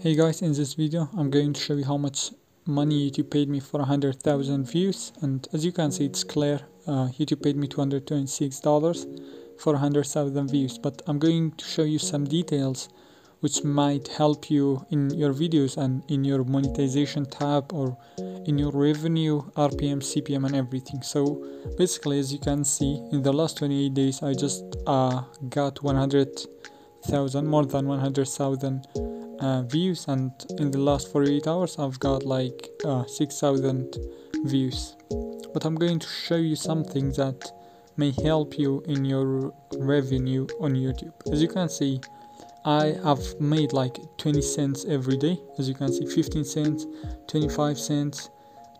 Hey guys, in this video I'm going to show you how much money YouTube paid me for 100,000 views, and as you can see it's clear, YouTube paid me $226 for 100,000 views, but I'm going to show you some details which might help you in your videos and in your monetization tab or in your revenue, RPM, CPM and everything. So basically, as you can see, in the last 28 days I just got 100,000, more than 100,000 views, and in the last 48 hours I've got like 6,000 views. But I'm going to show you something that may help you in your revenue on YouTube. As you can see, I have made like 20 cents every day. As you can see, 15 cents, 25 cents,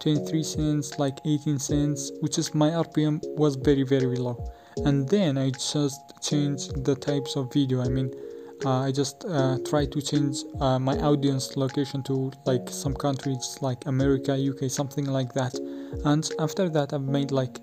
23 cents, like 18 cents, which is my RPM was very low. And then I just changed the types of video. I mean, I just try to change my audience location to like some countries like America, UK, something like that. And after that I've made like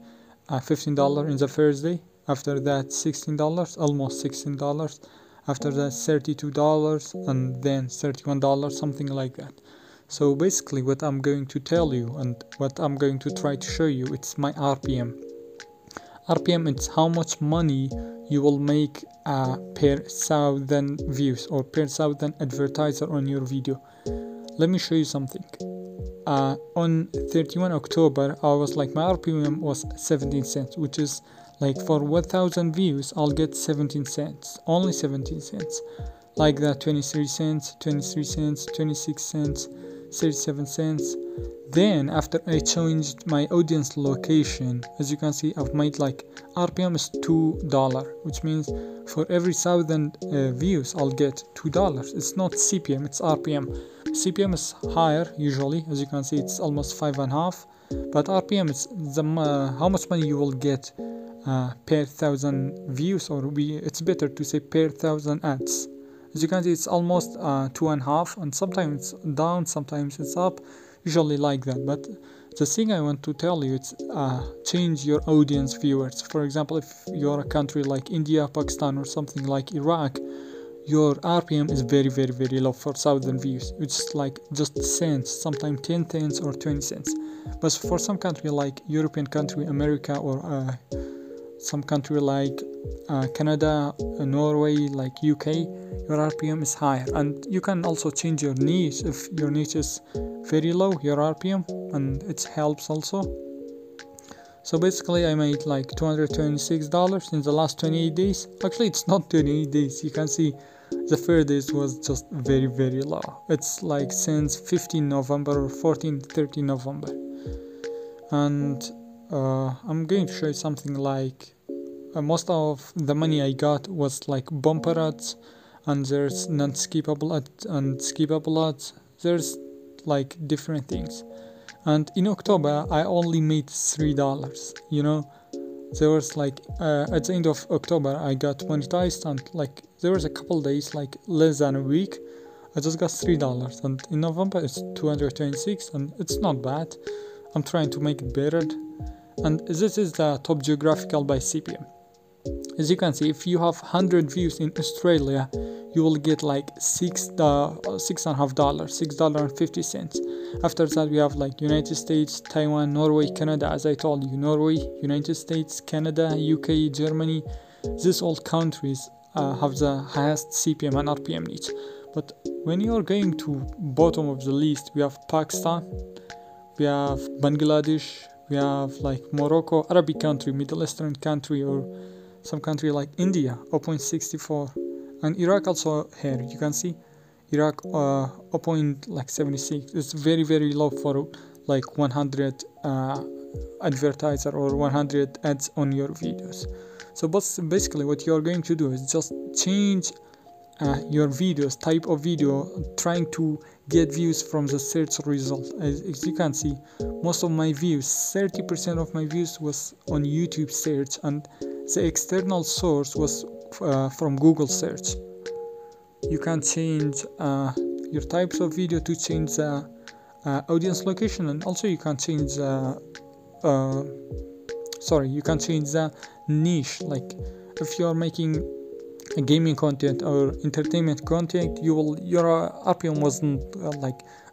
$15 in the first day, after that $16, almost $16, after that $32, and then $31, something like that. So basically what I'm going to tell you and what I'm going to try to show you, it's my RPM. It's how much money you will make per 1,000 views or per 1,000 advertiser on your video. Let me show you something. On 31 October I was like, my RPM was 17 cents, which is like for 1,000 views I'll get 17 cents, only 17 cents. Like that, 23 cents, 23 cents, 26 cents, 37 cents. Then after I changed my audience location, as you can see I've made like RPM is $2, which means for every 1,000 views I'll get $2. It's not CPM, it's RPM. CPM is higher usually, as you can see it's almost 5.5, but RPM is the how much money you will get per 1,000 views, or it's better to say per 1,000 ads. As you can see it's almost 2.5, and sometimes it's down, sometimes it's up, usually like that. But the thing I want to tell you, it's change your audience viewers. For example, if you're a country like India, Pakistan or something like Iraq, your RPM is very low for 1,000 views. It's like just cents, sometimes 10 cents or 20 cents. But for some country like European country, America, or some country like Canada, Norway, like UK, your RPM is higher. And you can also change your niche. If your niche is very low, your RPM, and it helps also. So basically I made like $226 in the last 28 days. Actually it's not 28 days, you can see the first days was just very low. It's like since 15 November or 13 November. And I'm going to show you something like most of the money I got was like bumper ads, and there's non-skippable ads and skippable ads. There's like different things. And in October I only made $3. You know, there was like at the end of October I got monetized, and like there was a couple days, like less than a week, I just got $3. And in November it's 226, and it's not bad. I'm trying to make it better. And this is the top geographical by CPM. As you can see, if you have 100 views in Australia, you will get like $6.50, $6.50. After that we have like United States, Taiwan, Norway, Canada. As I told you, Norway, United States, Canada, UK, Germany, these all countries have the highest CPM and RPM niche. But when you are going to bottom of the list, we have Pakistan, we have Bangladesh, we have like Morocco, Arabic country, Middle Eastern country, or some country like India, 0.64, and Iraq also here. You can see Iraq 0.76. It's very low for like 100 advertiser or 100 ads on your videos. So basically what you're going to do is just change your videos, type of video, trying to get views from the search result. As you can see, most of my views, 30% of my views was on YouTube search, and the external source was from Google search. You can change your types of video to change the audience location, and also you can change the you can change the niche. Like if you are making gaming content or entertainment content, your RPM wasn't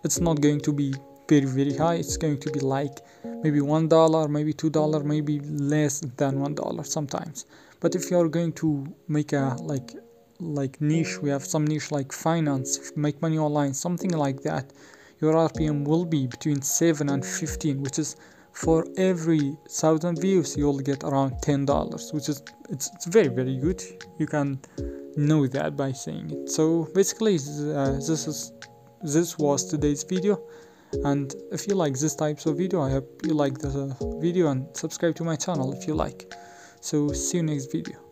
it's not going to be very high. It's going to be like maybe $1, maybe $2, maybe less than $1 sometimes. But if you're going to make a niche, we have some niche like finance, make money online, something like that, your RPM will be between 7 and 15, which is for every 1,000 views you'll get around $10, which is it's very good. You can know that by saying it. So basically this was today's video, and if you like this types of video, I hope you like the video and subscribe to my channel if you like. So see you next video.